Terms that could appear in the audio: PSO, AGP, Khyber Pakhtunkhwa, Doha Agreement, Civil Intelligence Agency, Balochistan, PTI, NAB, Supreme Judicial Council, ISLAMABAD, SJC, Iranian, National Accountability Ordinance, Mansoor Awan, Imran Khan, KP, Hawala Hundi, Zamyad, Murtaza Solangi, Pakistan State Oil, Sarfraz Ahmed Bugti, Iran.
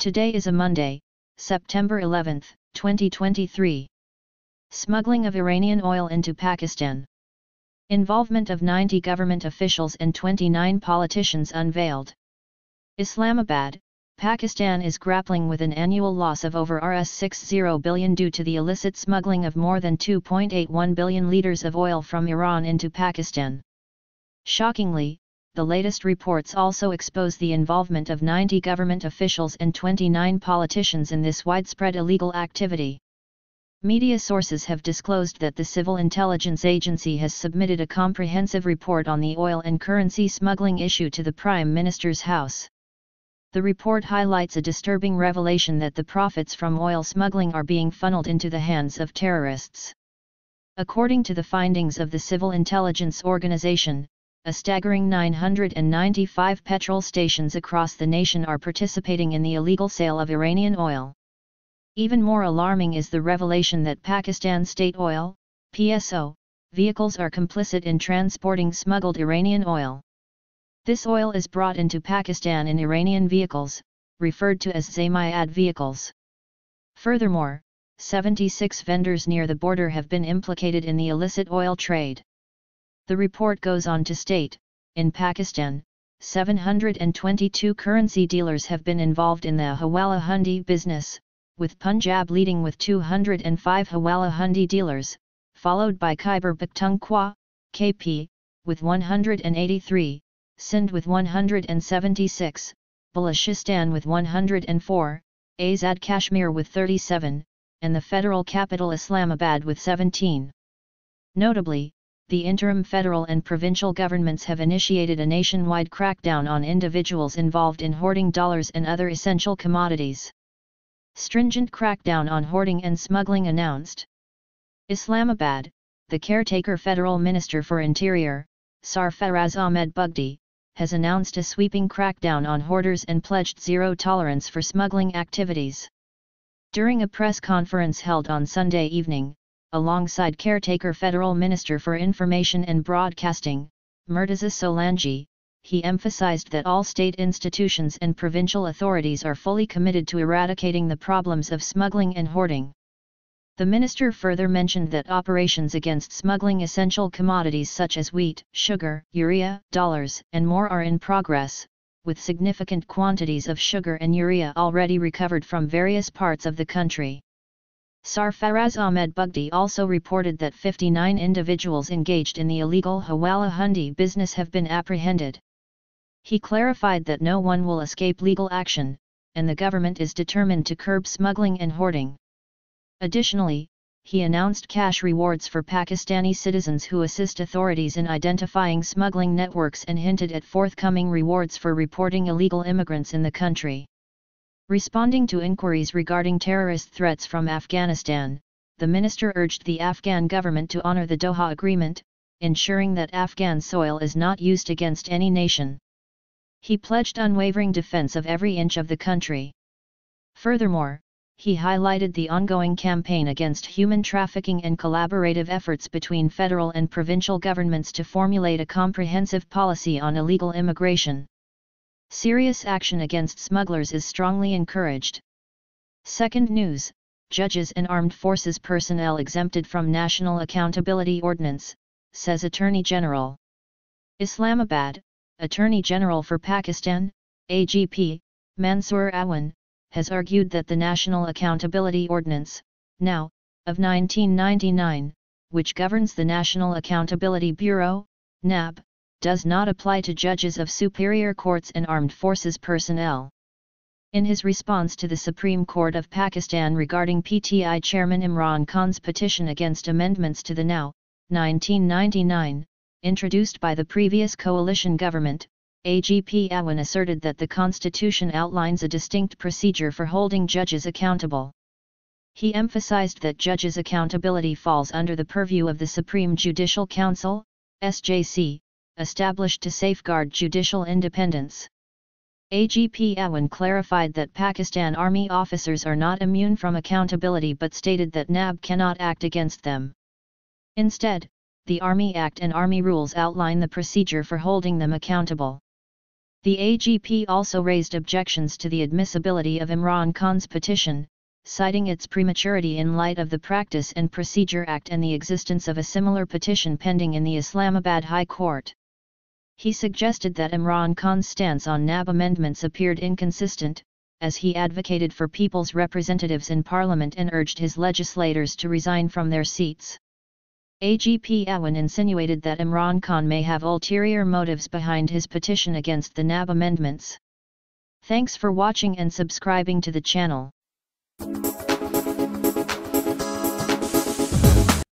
Today is a Monday, September 11, 2023. Smuggling of Iranian oil into Pakistan. Involvement of 90 government officials and 29 politicians unveiled. Islamabad, Pakistan is grappling with an annual loss of over $60 billion due to the illicit smuggling of more than 2.81 billion liters of oil from Iran into Pakistan. Shockingly, the latest reports also expose the involvement of 90 government officials and 29 politicians in this widespread illegal activity. Media sources have disclosed that the Civil Intelligence Agency has submitted a comprehensive report on the oil and currency smuggling issue to the Prime Minister's house. The report highlights a disturbing revelation that the profits from oil smuggling are being funneled into the hands of terrorists. According to the findings of the Civil Intelligence Organization, a staggering 995 petrol stations across the nation are participating in the illegal sale of Iranian oil. Even more alarming is the revelation that Pakistan State Oil, PSO, vehicles are complicit in transporting smuggled Iranian oil. This oil is brought into Pakistan in Iranian vehicles, referred to as Zamyad vehicles. Furthermore, 76 vendors near the border have been implicated in the illicit oil trade. The report goes on to state, in Pakistan, 722 currency dealers have been involved in the Hawala Hundi business, with Punjab leading with 205 Hawala Hundi dealers, followed by Khyber Pakhtunkhwa, KP, with 183. Sindh with 176, Balochistan with 104, Azad Kashmir with 37, and the federal capital Islamabad with 17. Notably, the interim federal and provincial governments have initiated a nationwide crackdown on individuals involved in hoarding dollars and other essential commodities. Stringent crackdown on hoarding and smuggling announced. Islamabad, the caretaker federal minister for Interior, Sarfraz Ahmed Bugti, has announced a sweeping crackdown on hoarders and pledged zero tolerance for smuggling activities. During a press conference held on Sunday evening, alongside caretaker Federal Minister for Information and Broadcasting, Murtaza Solangi, he emphasized that all state institutions and provincial authorities are fully committed to eradicating the problems of smuggling and hoarding. The minister further mentioned that operations against smuggling essential commodities such as wheat, sugar, urea, dollars, and more are in progress, with significant quantities of sugar and urea already recovered from various parts of the country. Sarfaraz Ahmed Bugti also reported that 59 individuals engaged in the illegal Hawala Hundi business have been apprehended. He clarified that no one will escape legal action, and the government is determined to curb smuggling and hoarding. Additionally, he announced cash rewards for Pakistani citizens who assist authorities in identifying smuggling networks and hinted at forthcoming rewards for reporting illegal immigrants in the country. Responding to inquiries regarding terrorist threats from Afghanistan, the minister urged the Afghan government to honor the Doha Agreement, ensuring that Afghan soil is not used against any nation. He pledged unwavering defense of every inch of the country. Furthermore, he highlighted the ongoing campaign against human trafficking and collaborative efforts between federal and provincial governments to formulate a comprehensive policy on illegal immigration. Serious action against smugglers is strongly encouraged. Second news, judges and armed forces personnel exempted from National Accountability Ordinance, says Attorney General. Islamabad, Attorney General for Pakistan, AGP, Mansoor Awan, has argued that the National Accountability Ordinance, now, of 1999, which governs the National Accountability Bureau, NAB, does not apply to judges of superior courts and armed forces personnel. In his response to the Supreme Court of Pakistan regarding PTI Chairman Imran Khan's petition against amendments to the now, 1999, introduced by the previous coalition government, AGP Awan asserted that the Constitution outlines a distinct procedure for holding judges accountable. He emphasized that judges' accountability falls under the purview of the Supreme Judicial Council, SJC, established to safeguard judicial independence. AGP Awan clarified that Pakistan Army officers are not immune from accountability but stated that NAB cannot act against them. Instead, the Army Act and Army rules outline the procedure for holding them accountable. The AGP also raised objections to the admissibility of Imran Khan's petition, citing its prematurity in light of the Practice and Procedure Act and the existence of a similar petition pending in the Islamabad High Court. He suggested that Imran Khan's stance on NAB amendments appeared inconsistent, as he advocated for people's representatives in parliament and urged his legislators to resign from their seats. AGP Awan insinuated that Imran Khan may have ulterior motives behind his petition against the NAB amendments. Thanks for watching and subscribing to the channel.